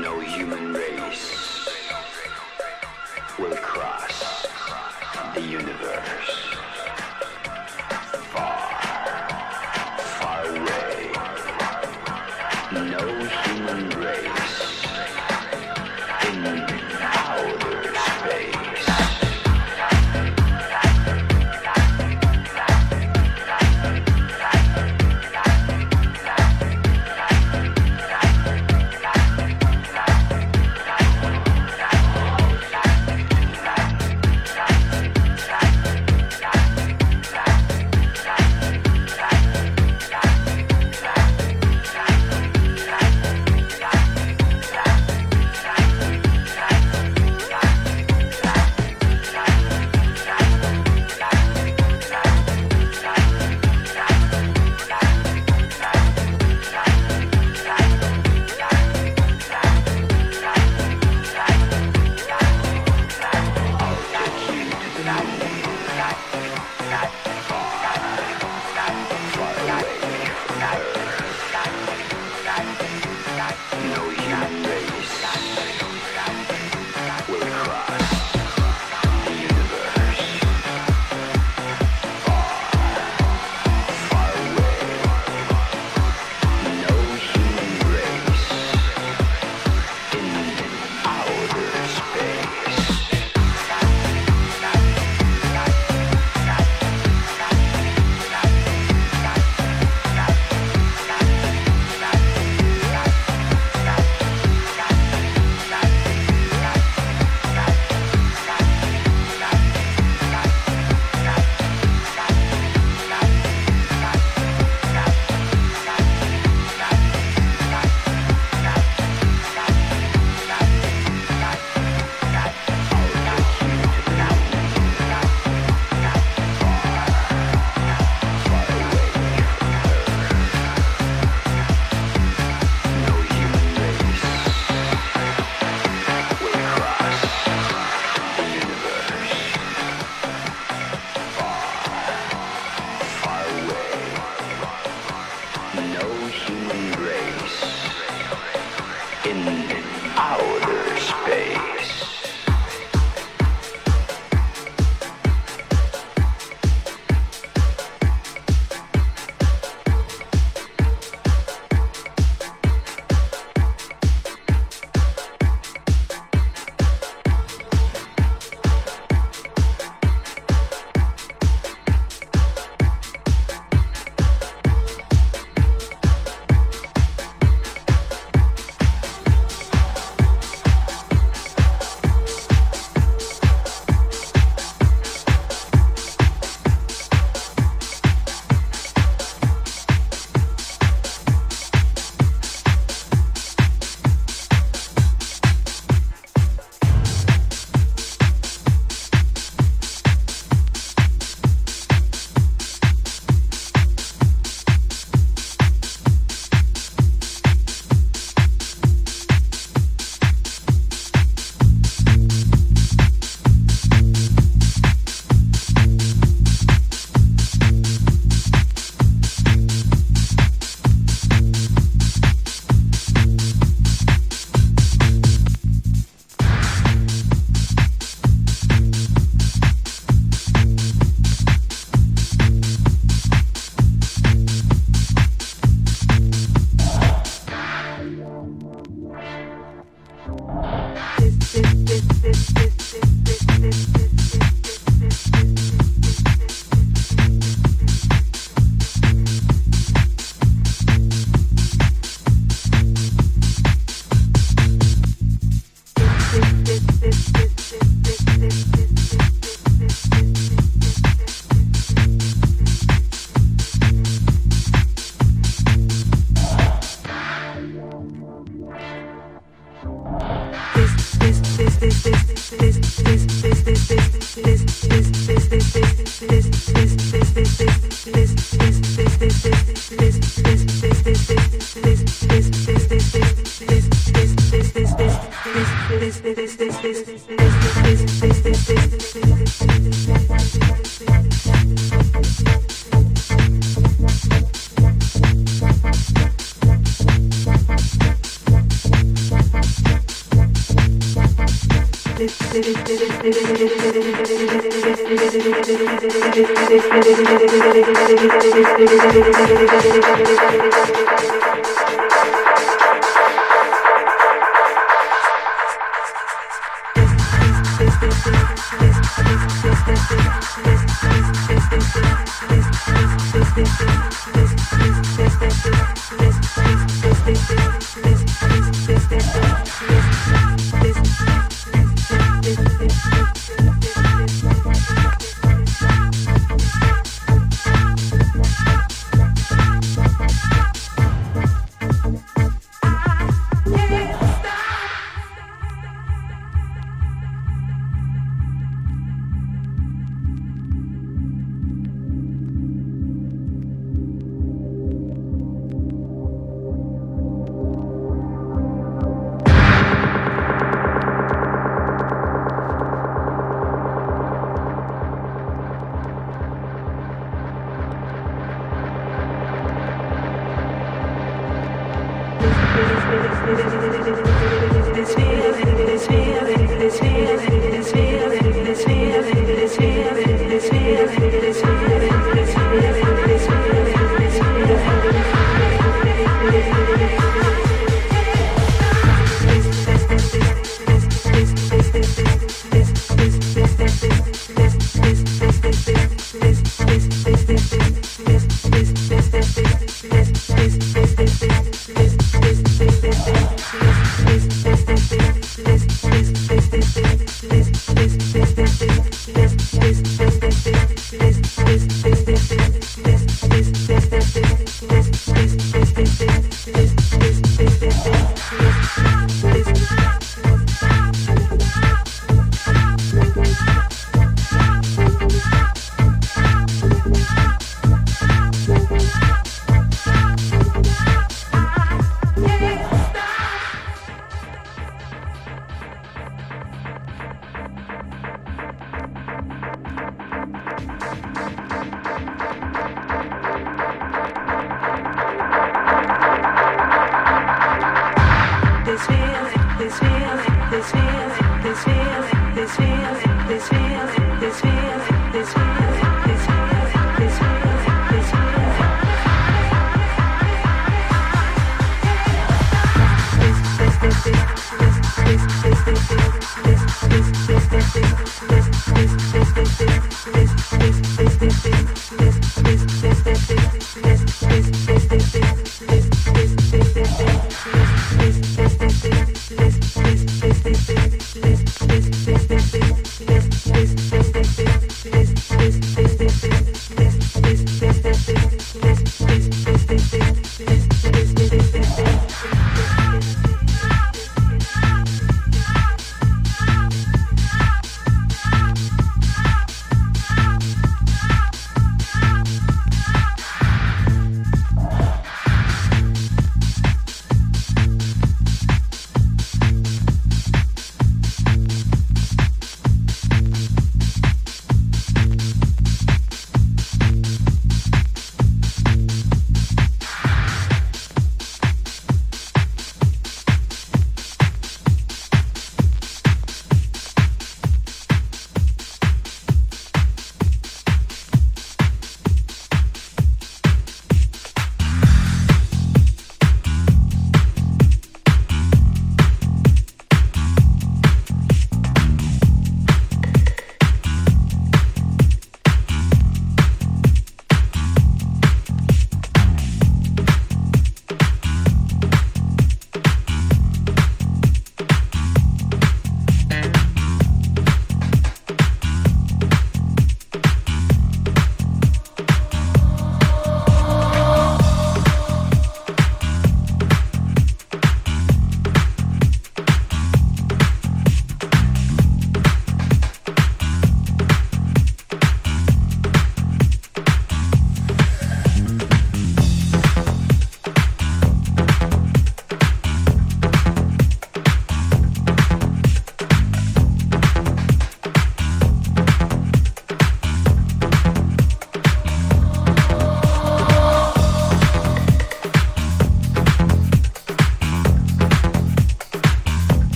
no human race will cross the universe.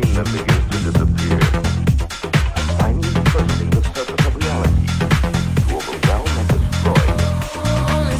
dream of the youth to disappear. I need firstly the surface of reality to overwhelm and destroy. Only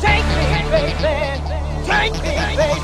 Take me, baby.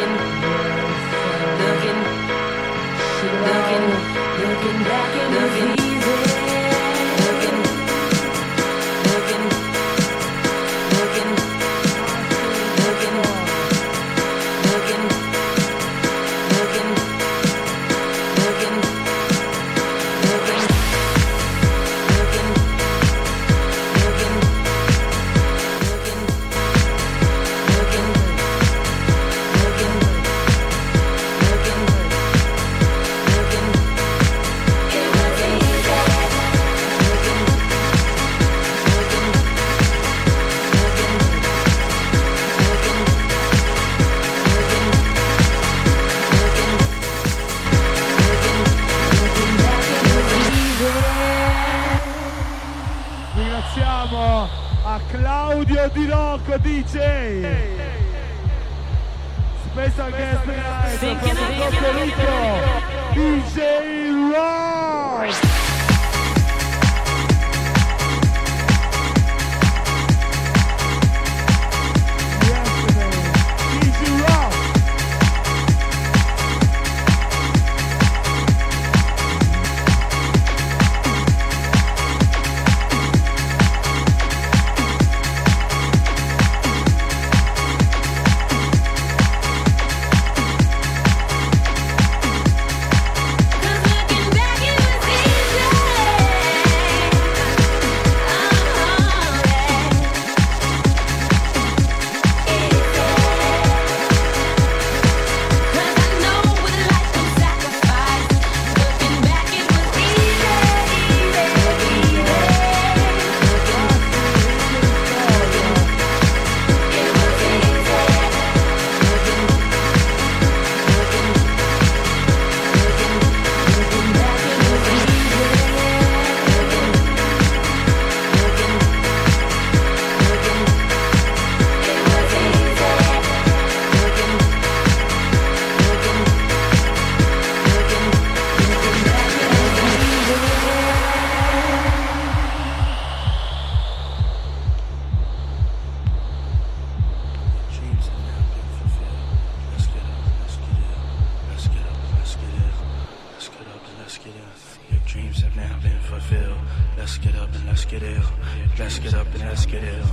looking back in the season. DJ Ralf. Let's get up and let's get ill.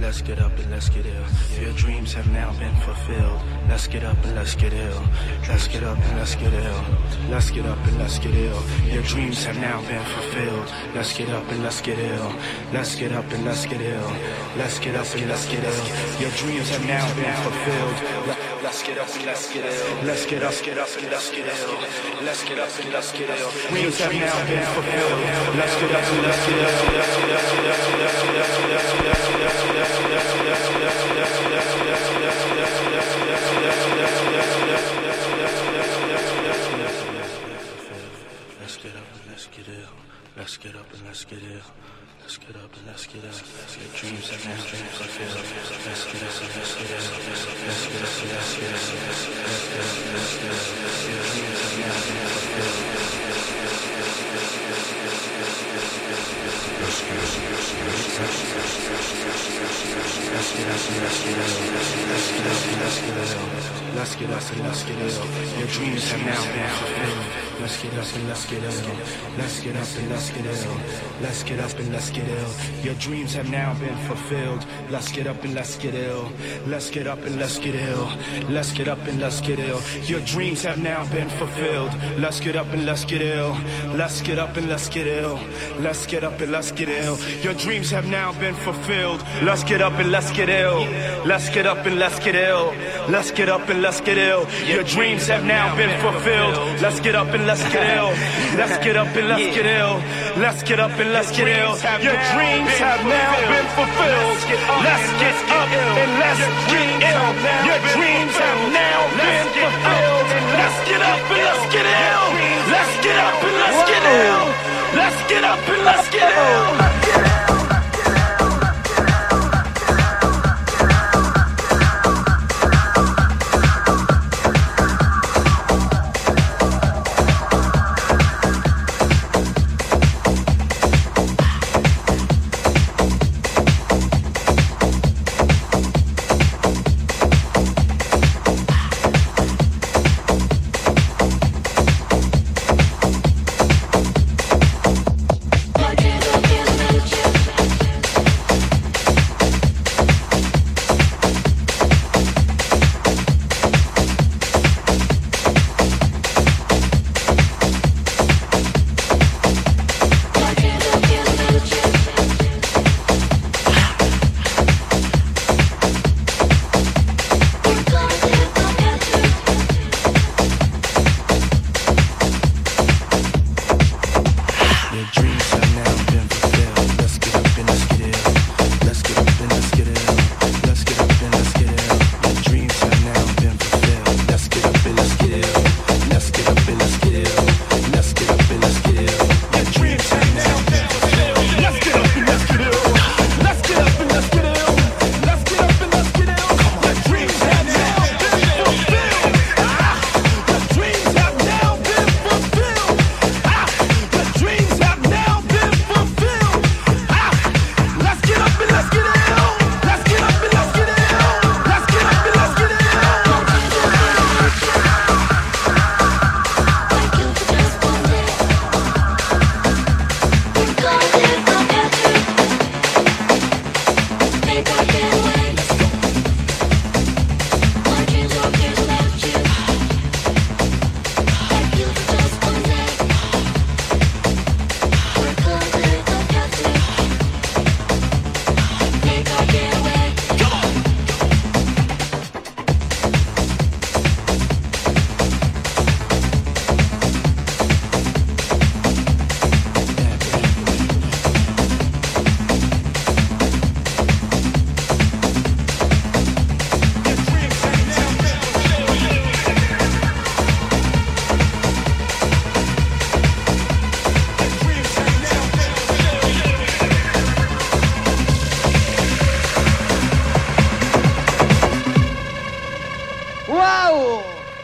Let's get up and let's get ill. Let's get up and let's get ill. Your dreams have now been fulfilled. Let's get up and let's get ill. Let's get up and let's get ill. Let's get up and let's get ill. Dreams have now been fulfilled. Let's get up and let's get ill. Let's get up and let's get ill. Let's get up and let's get ill. Let's get up and let's get out. Let's get dreams and now dreams are filled. Let's get up and let's get out. Let's get up and let's get out. Let's get up and let's get out. Let's get dreams and now dreams are filled. Let's get up and let's get out. Let's get up and let's get out. Your dreams have now been fulfilled. Let's get up and let's get ill. Let's get up and let's get ill. Let's get up and let's get ill. Your dreams have now been fulfilled. Let's get up and let's get ill. Let's get up and let's get ill. Let's get up and let's get ill. Your dreams have now been fulfilled. Let's get up and let's get ill. Let's get up and let's get ill. Let's get up and let's get ill. Your dreams have now been fulfilled. Let's get up and let's get ill. Let's get up and let's get ill. Let's get up and let's get ill. Your dreams have now been fulfilled. Let's get up and let's get ill. Let's get up and let's get ill. Let's get up and let's get ill. Your dreams have now been fulfilled. Let's get up and let's get ill. Your dreams have now been fulfilled. Let's get up and let's get ill. Let's get up and let's get ill. Let's get up and let's get ill.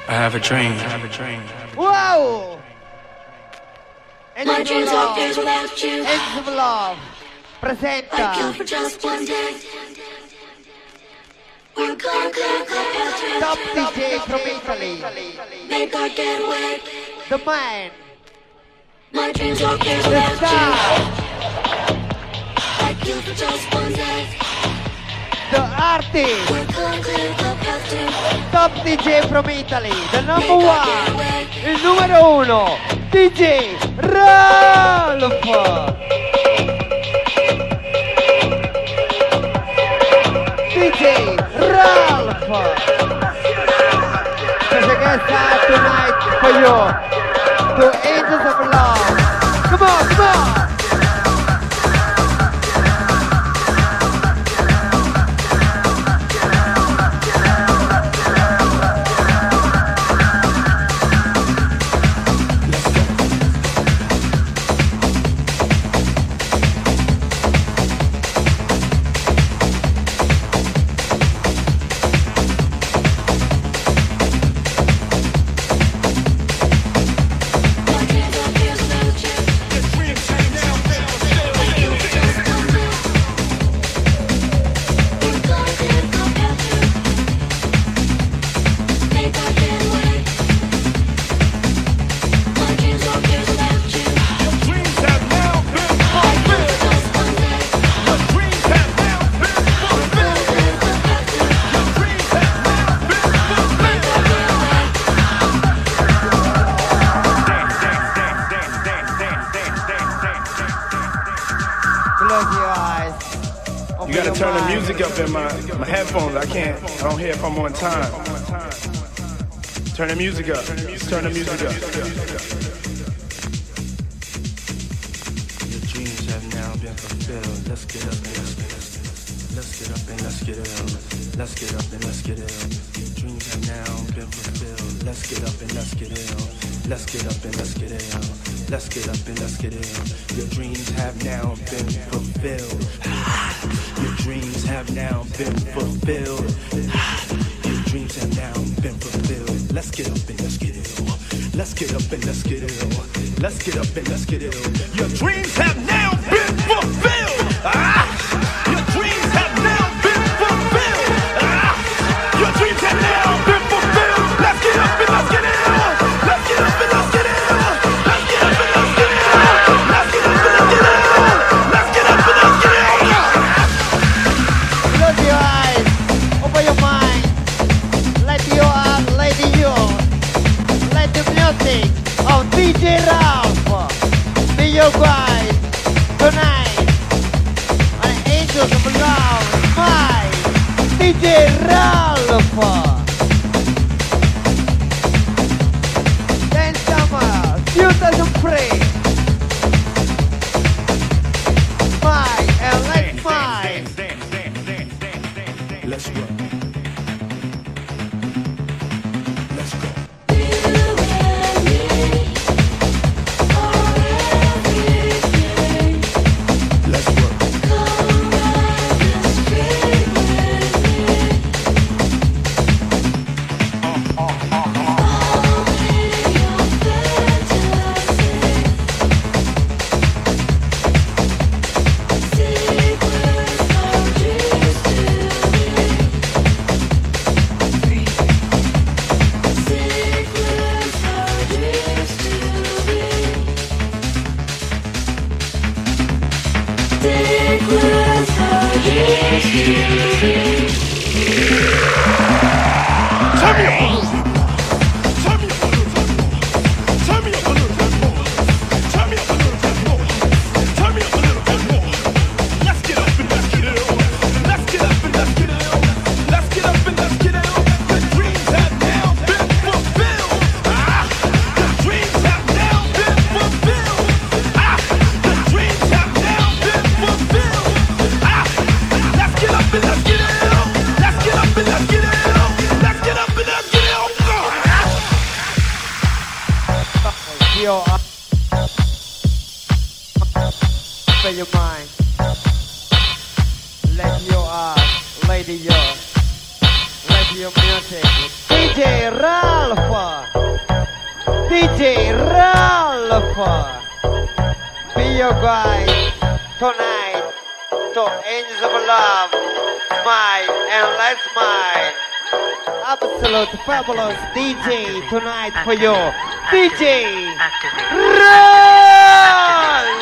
I have a dream. Wow! My dreams are days without you. Angels of Love presenta. I kill for just one day. We're gonna go top DJ from Italy. Make our getaway. The man. My dreams are days without you. I kill for just one day. The artist, top DJ from Italy, the number one, il numero uno, DJ Ralf. DJ Ralf. Because I guess tonight for you, the Angels of Love. Come on. Time. Turn the music up. Your dreams have now been fulfilled. Let's get up and let's get it. Your dreams have now been fulfilled. Let's get up and let's get it. Your dreams have now been fulfilled. Your dreams have now been fulfilled. Dreams have now been fulfilled. Let's get up and let's get it. Your dreams have now been fulfilled. Your dreams have now been fulfilled. Your dreams have now been fulfilled. Let's get up and let's get it. Close your eyes. Open your mind. Music of DJ Ralf. See you guys tonight on Angels of Love by DJ Ralf. Then summer, 2003. Mike and let's fight. Let's go. Let your music, DJ Ralf. DJ Ralf, be your guide tonight to Angels of Love, smile and let's smile. Absolute fabulous DJ tonight for you, DJ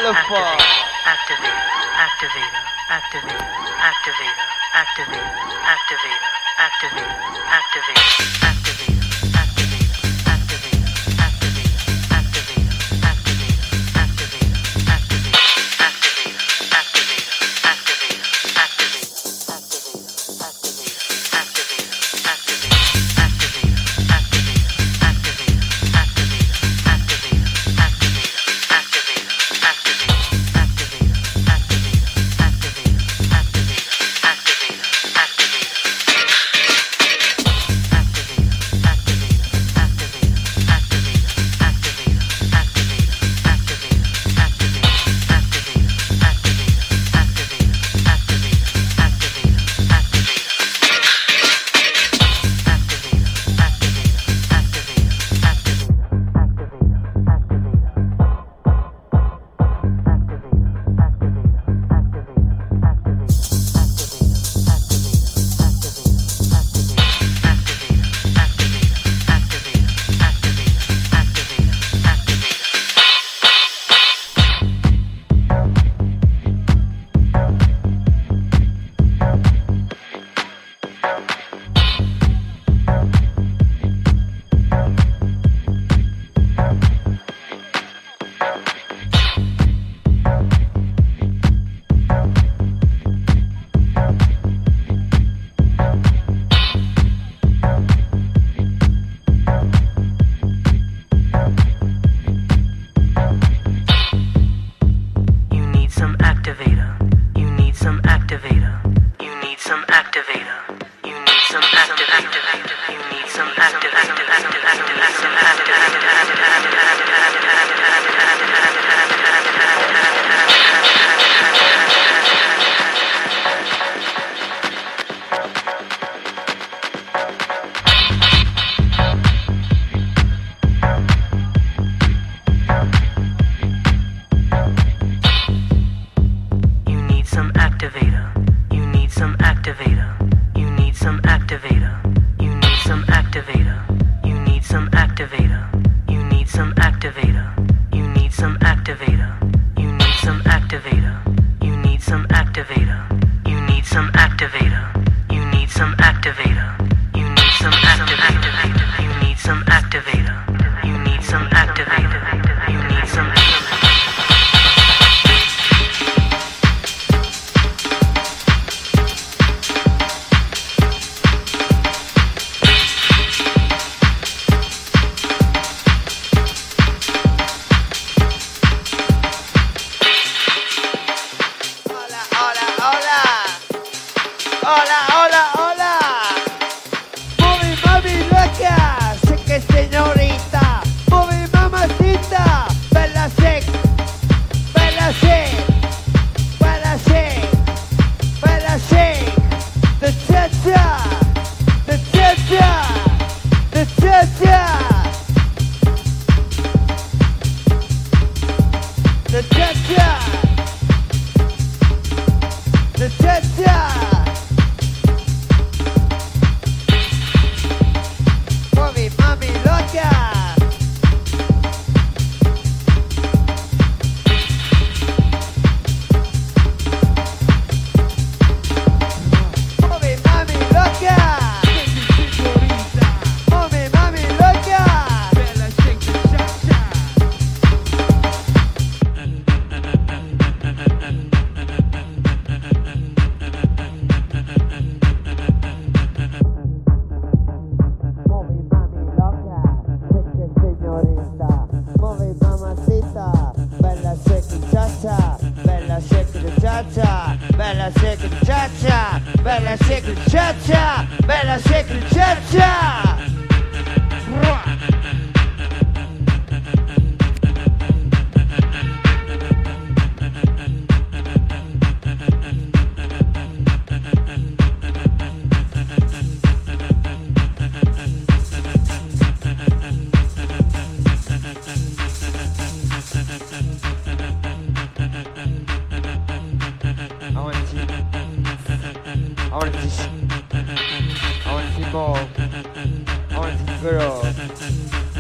Ralf. Activate.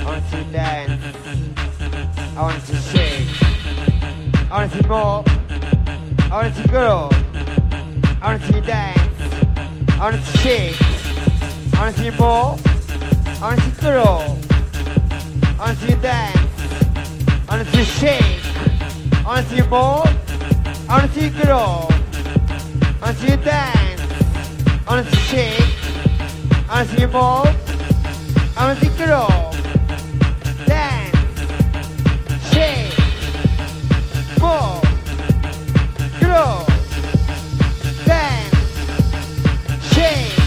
I want to dance, I want to shake, I want to see more, I want to grow, I want to dance, I want to shake, I want to see more, I want to grow, I want to dance, I want to shake, I want to see more, I want to grow, I want to dance, I want to shake, I want to see more, I want to grow, dance, shake, more, grow, dance, shake,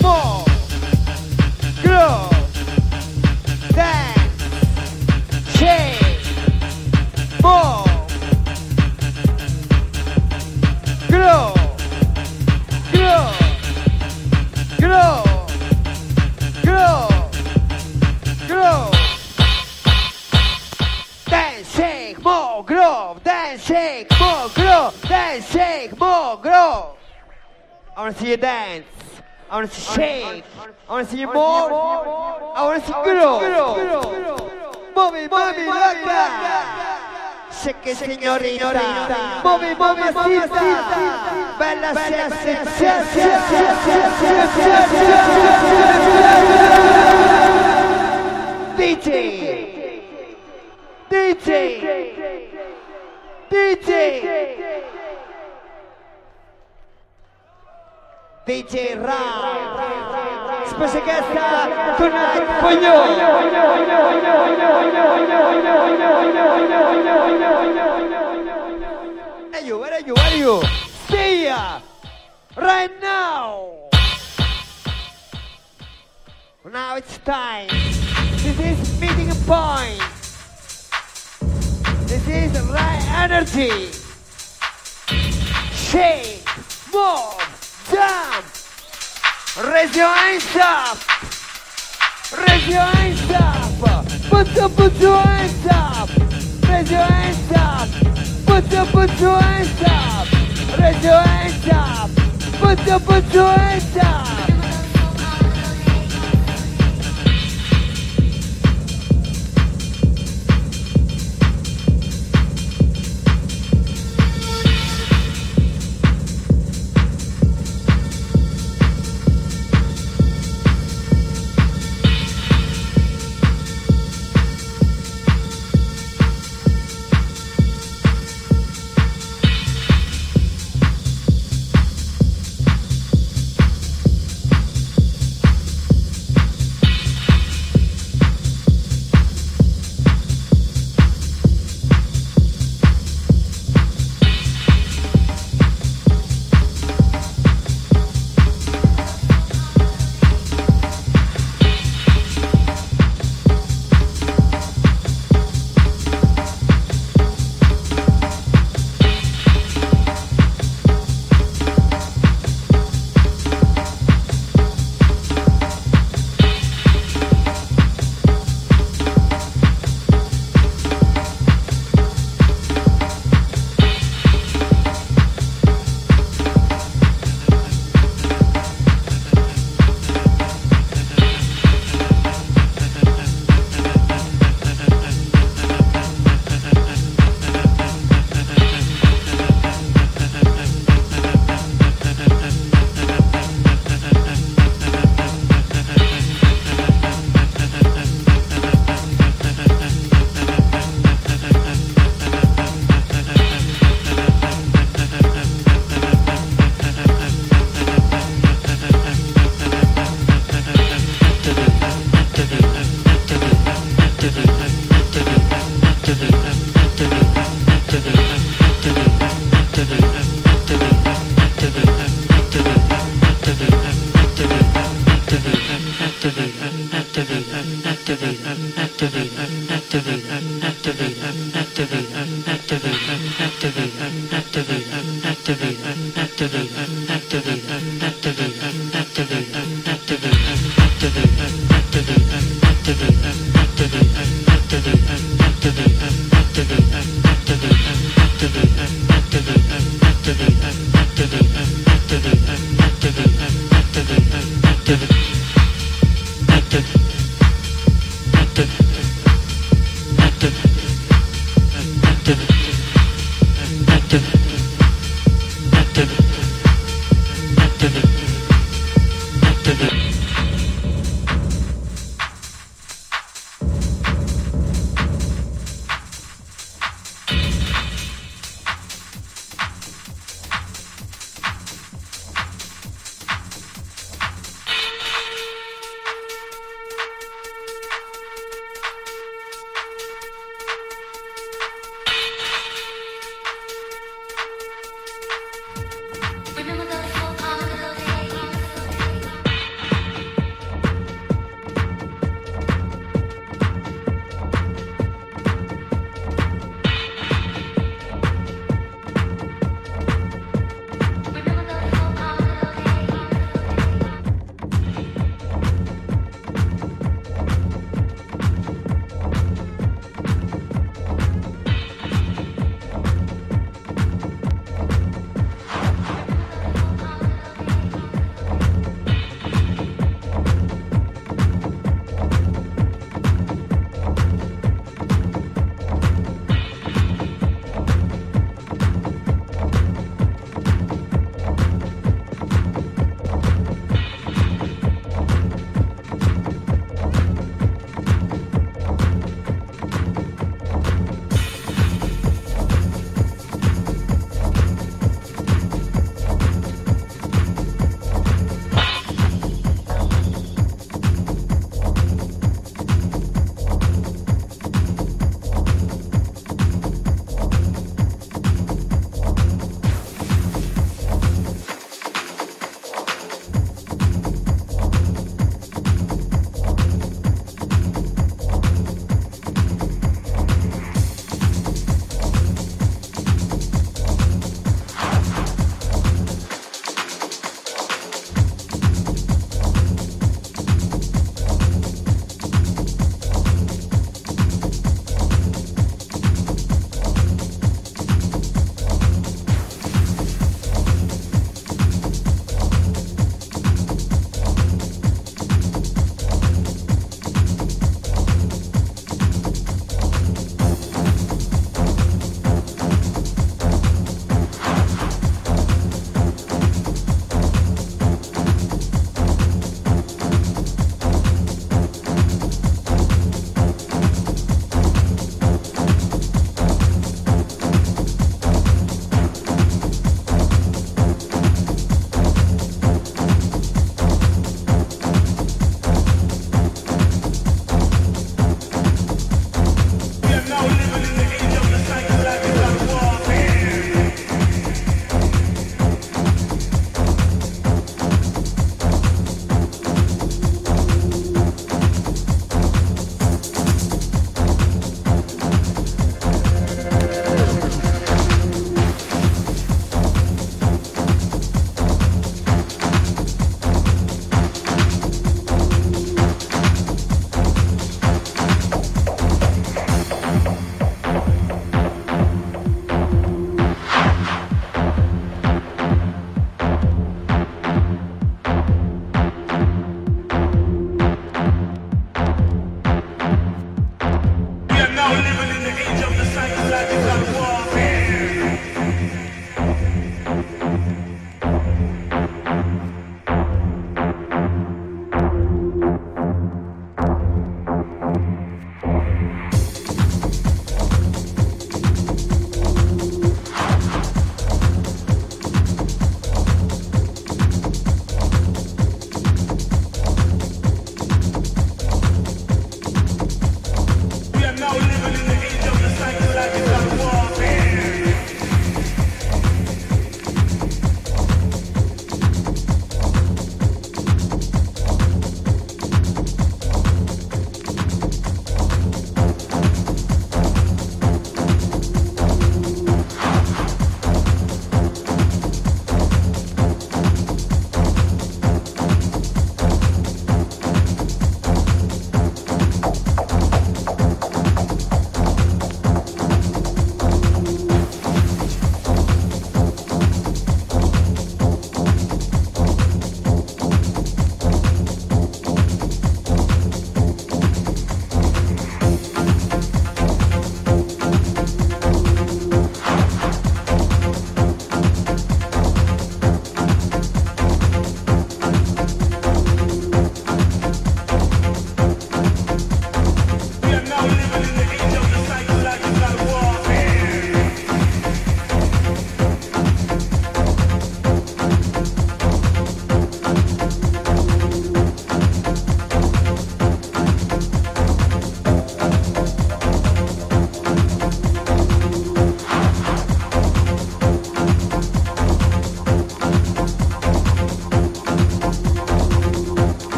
more, grow, dance, shake, more, grow, grow, grow. Grow, grow, dance, shake, more, grow, dance, shake, more, grow, dance, shake, more, grow. I wanna see you dance, I wanna see shake, I wanna see you more, I wanna see grow. Mommy, mommy, like that. Shake it, señorita. Mommy, mommy, mamacita. Bella, bella, bella, DJ Rang, special guest tonight for you. Hey, you, where are you? Where are you? See ya right now. Now it's time. This is meeting point. This is right energy. Shake, move. Jump! Raise your hands up! Raise your hands up! Put your hands up! Raise your hands up! Put your hands up! Raise your hands up! Put your hands up!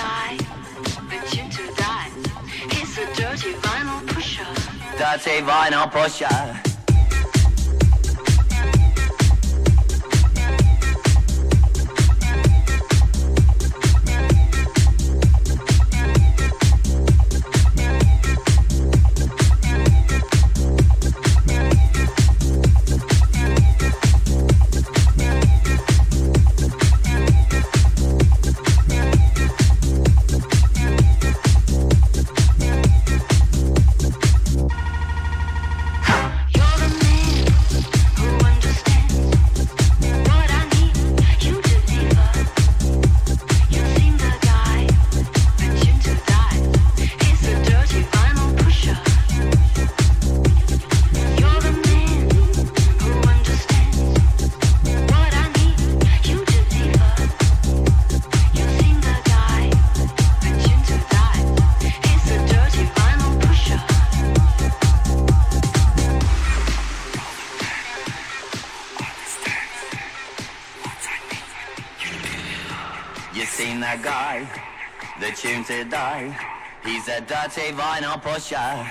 die, but you two die. He's a dirty vinyl pusher. Dirty vinyl pusher. To die. He's a dirty vinyl pusher.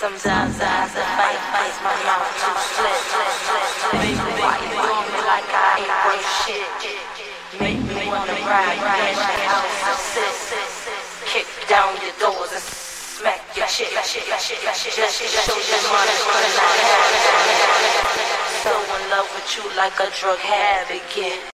some zaza, the bite bites my mouth too slit. Make me want me like I ain't worth shit. Make me wanna ride, dash the house and sit. Kick down your doors and smack your shit. Just show your money when I have it. So in love with you like a drug habit, yeah.